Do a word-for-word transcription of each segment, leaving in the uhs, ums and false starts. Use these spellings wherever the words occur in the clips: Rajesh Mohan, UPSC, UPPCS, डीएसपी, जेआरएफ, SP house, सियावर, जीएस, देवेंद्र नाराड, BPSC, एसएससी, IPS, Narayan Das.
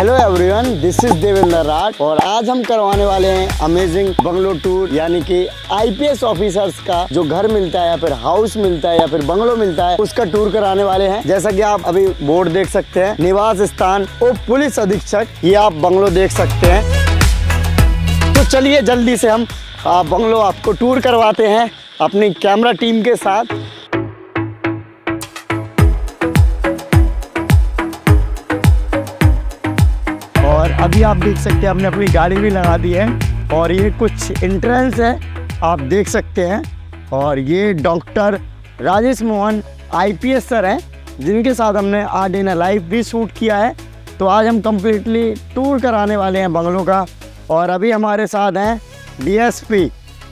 Hello everyone, this is देवेंद्र नाराड और आज हम करवाने वाले हैं अमेजिंग बंगलो टूर, यानी कि आईपीएस ऑफिसर्स का जो घर मिलता है या फिर हाउस मिलता है या फिर बंगलो मिलता है, उसका टूर कराने वाले हैं। जैसा कि आप अभी बोर्ड देख सकते हैं, निवास स्थान और पुलिस अधीक्षक, ये आप बंगलो देख सकते हैं। तो चलिए जल्दी से हम आप बंगलो आपको टूर करवाते हैं अपनी कैमरा टीम के साथ। और अभी आप देख सकते हैं हमने अपनी गाड़ी भी लगा दी है और ये कुछ एंट्रेंस है, आप देख सकते हैं। और ये doctor Rajesh Mohan IPS sir हैं, जिनके साथ हमने आर्ट इन अ लाइफ भी शूट किया है। तो आज हम कम्प्लीटली टूर कराने वाले हैं बंगलों का। और अभी हमारे साथ हैं डीएसपी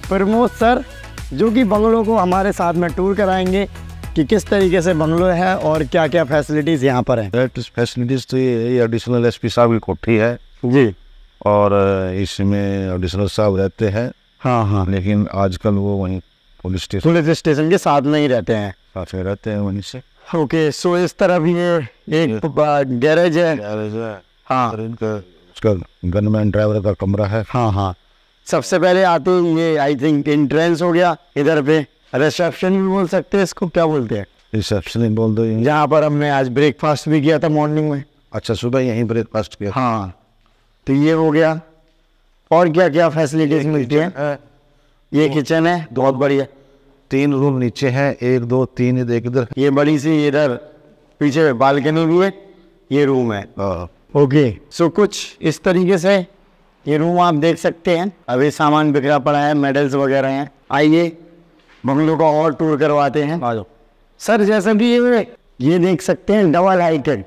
प्रमोद सर, जो कि बंगलों को हमारे साथ में टूर कराएंगे कि किस तरीके से बंगलो है और क्या क्या फैसिलिटीज़ यहाँ पर है। फैसिलिटीज़ तो ये एडिशनल एस पी साहब की कोठी है जी, और इसमें एडिशनल साहब रहते हैं। हाँ हाँ, लेकिन आजकल वो वहीं पुलिस स्टेशन पुलिस स्टेशन के साथ में ही रहते हैं, साथ में रहते हैं वहीं से। ओके, सो इस तरफ ये एक गैरेज है, गैरेज है। हाँ, इनका उसका गनमैन ड्राइवर का कमरा है। हाँ हाँ, सबसे पहले आते ये आई थिंक एंट्रेंस हो गया, इधर पे रिसेप्शन भी बोल सकते हैं, इसको क्या बोलते हैं, रिसेप्शन बोल दो। यहाँ पर हमने आज ब्रेकफास्ट भी किया था मॉर्निंग में। अच्छा, सुबह यहीं ब्रेकफास्ट किया। हाँ, तो ये हो गया। और क्या क्या फैसिलिटीज मिलती है? ये किचन है, बहुत बढ़िया। तीन रूम नीचे हैं, एक दो तीन, एक इधर ये बड़ी सी, इधर पीछे बालकनी भी है, ये रूम है। ओके, सो कुछ इस तरीके से ये रूम आप देख सकते हैं। अभी सामान बिखरा पड़ा है, मेडल्स वगैरह हैं। आइए बंगलों का और टूर करवाते हैं। आ जाओ सर। जैसा कि ये ये देख सकते हैं, डबल हाइटेड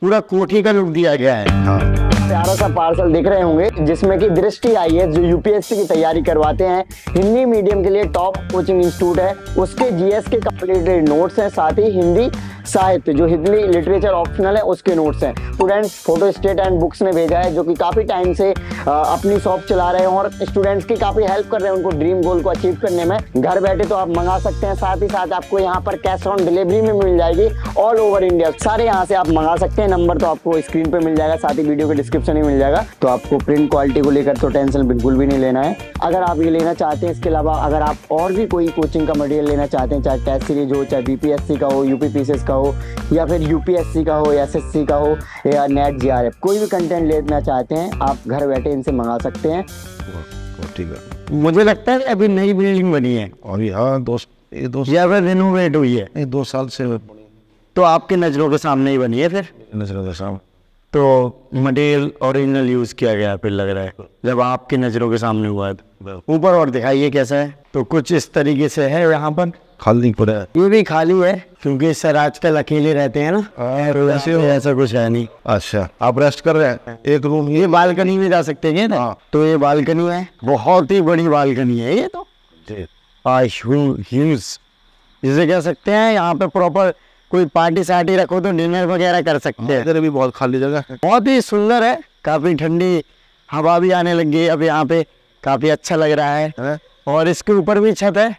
पूरा कोठी का लुक दिया गया है। हाँ, प्यारा सा पार्सल देख रहे होंगे जिसमें कि दृष्टि आई है, जो यूपीएससी की तैयारी करवाते हैं, हिंदी मीडियम के लिए टॉप कोचिंग इंस्टीट्यूट है। उसके जीएस के कंप्लीटेड नोट्स हैं, साथ ही हिंदी साहित्य जो हिंदी लिटरेचर ऑप्शनल है उसके नोट्स हैं। Students photostat and books ने भेजा है, जो कि काफ़ी टाइम से अपनी शॉप चला रहे हैं और स्टूडेंट्स की काफ़ी हेल्प कर रहे हैं उनको ड्रीम गोल को अचीव करने में। घर बैठे तो आप मंगा सकते हैं, साथ ही साथ आपको यहाँ पर कैश ऑन डिलीवरी में मिल जाएगी। ऑल ओवर इंडिया सारे यहाँ से आप मंगा सकते हैं। नंबर तो आपको स्क्रीन पर मिल जाएगा, साथ ही वीडियो के डिस्क्रिप्शन में मिल जाएगा। तो आपको प्रिंट क्वालिटी को लेकर तो टेंशन बिल्कुल भी नहीं लेना है। अगर आप ये लेना चाहते हैं, इसके अलावा अगर आप और भी कोई कोचिंग का मटेरियल लेना चाहते हैं, चाहे टेस्ट सीरीज हो, चाहे बीपीएससी का हो, यूपीपीसीएस का हो, या फिर यूपीएससी का हो, एसएससी का हो, या नेट जेआरएफ, कोई भी कंटेंट लेना चाहते हैं, आप घर बैठे इनसे मंगा सकते हैं। ठीक है, मुझे लगता है अभी नई बिल्डिंग बनी है और यहाँ दो रिनोवेट हुई है दो साल से, तो आपके नजरों के सामने ही बनी है। फिर नजरों के सामने तो मटेरियल ओरिजिनल यूज किया गया फिर लग रहा है, जब आपकी नजरों के सामने हुआ है। ऊपर और दिखाइए कैसा है। तो कुछ इस तरीके से है। यहाँ पर खाली पूरा, ये भी खाली है क्योंकि सर आजकल अकेले रहते हैं ना, वैसे ऐसा कुछ है नहीं। अच्छा, आप रेस्ट कर रहे हैं। एक रूम ये बालकनी में जा सकते हैं ना, तो ये बालकनी है, बहुत ही बड़ी बालकनी है ये, तो ह्यूज जिसे कह सकते हैं। यहाँ पे प्रॉपर कोई पार्टी सार्टी रखो तो डिनर वगैरह कर सकते हैं। इधर भी बहुत खाली जगह है, बहुत ही सुंदर है। काफी ठंडी हवा भी आने लग गई अब यहाँ पे, काफी अच्छा लग रहा है, है? और इसके ऊपर भी छत है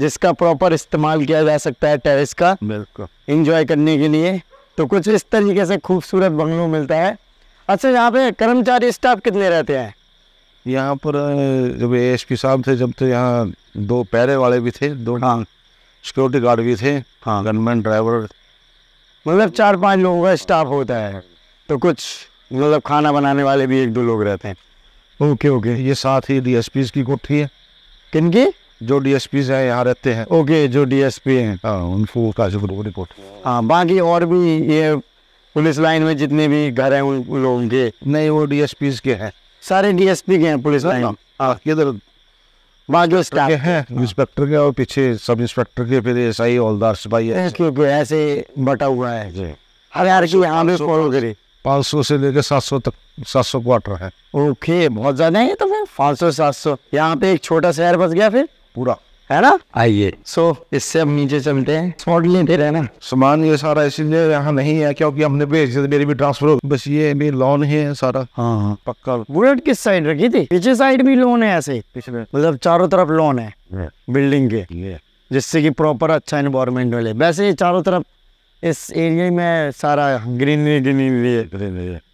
जिसका प्रॉपर इस्तेमाल किया जा सकता है टेरेस का, बिल्कुल एंजॉय करने के लिए। तो कुछ इस तरीके से खूबसूरत बंगलो मिलता है। अच्छा, यहाँ पे कर्मचारी स्टाफ कितने रहते हैं? यहाँ पर जब एएसपी साहब थे, जब तो यहाँ दो पहरे वाले भी थे, दो हाँ सिक्योरिटी गार्ड भी थे, हाँ गनमैन ड्राइवर, मतलब चार पांच लोगों का स्टाफ होता है। तो कुछ मतलब खाना बनाने वाले भी एक दो लोग रहते हैं। ओके ओके, ये साथ ही डीएसपी की कोठी है। किनकी? जो डीएसपी हैं यहाँ रहते हैं। ओके, जो डीएसपी हैं हाँ, उनको काशी कोठी। हाँ, बाकी और भी ये पुलिस लाइन में जितने भी घर हैं उन लोगों के नहीं, वो डीएसपी के हैं, सारे डीएसपी के हैं पुलिस लाइन। हाँ, किधर जो स्टाफ है इंस्पेक्टर के और पीछे सब इंस्पेक्टर के, फिर एसआई हवलदार सिपाही है, ऐसे बटा हुआ है। पाँच सौ से लेकर सात सौ तक, सात सौ क्वार्टर है। ओके, बहुत ज्यादा है तो फिर पाँच सौ सात सौ यहाँ पे एक छोटा शहर बस गया फिर पूरा, है ना। आइए, सो इससे हम नीचे चलते हैं। स्पॉट लेते रहे ना सामान, ये सारा इसीलिए यहाँ नहीं है क्योंकि हमने भेज मेरी भी ट्रांसफर हो, बस ये मेरी लॉन है सारा। हाँ हाँ, पक्का। बुलेट किस साइड रखी थी? पीछे साइड भी लॉन है ऐसे, मतलब चारों तरफ लॉन है बिल्डिंग के, जिससे कि प्रॉपर अच्छा एनवायरमेंट मिले। वैसे चारों तरफ इस एरिया में सारा ग्रीनरी ग्रीनरी है।